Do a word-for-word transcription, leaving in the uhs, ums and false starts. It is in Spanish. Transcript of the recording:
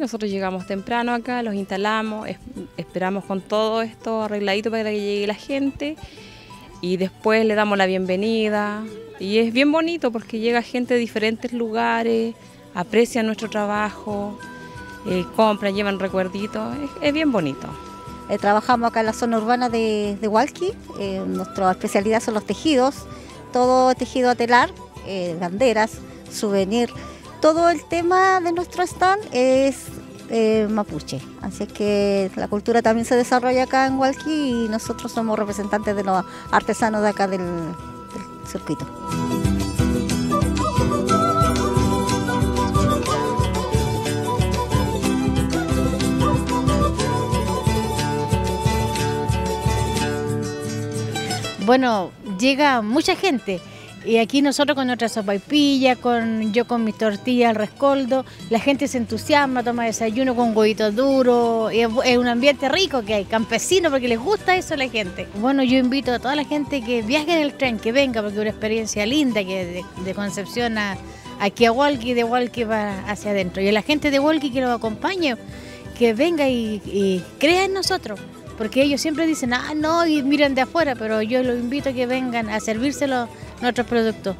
Nosotros llegamos temprano acá, los instalamos, esperamos con todo esto arregladito para que llegue la gente y después le damos la bienvenida. Y es bien bonito porque llega gente de diferentes lugares, aprecian nuestro trabajo, eh, compran, llevan recuerditos, es, es bien bonito. Eh, trabajamos acá en la zona urbana de, de Hualqui, eh, nuestra especialidad son los tejidos, todo tejido telar, eh, banderas, souvenir. Todo el tema de nuestro stand es eh, mapuche, así que la cultura también se desarrolla acá en Hualqui y nosotros somos representantes de los artesanos de acá del, del circuito. Bueno, llega mucha gente. Y aquí nosotros con nuestra sopaipilla, con, yo con mis tortillas al rescoldo, la gente se entusiasma, toma desayuno con huevitos duros, es, es un ambiente rico que hay, campesino, porque les gusta eso a la gente. Bueno, yo invito a toda la gente que viaje en el tren, que venga, porque es una experiencia linda, que de, de Concepción a, aquí a Hualqui, de Hualqui va hacia adentro. Y a la gente de Hualqui que los acompañe, que venga y, y crea en nosotros. Porque ellos siempre dicen, ah, no, y miren de afuera, pero yo los invito a que vengan a servírselo nuestros productos.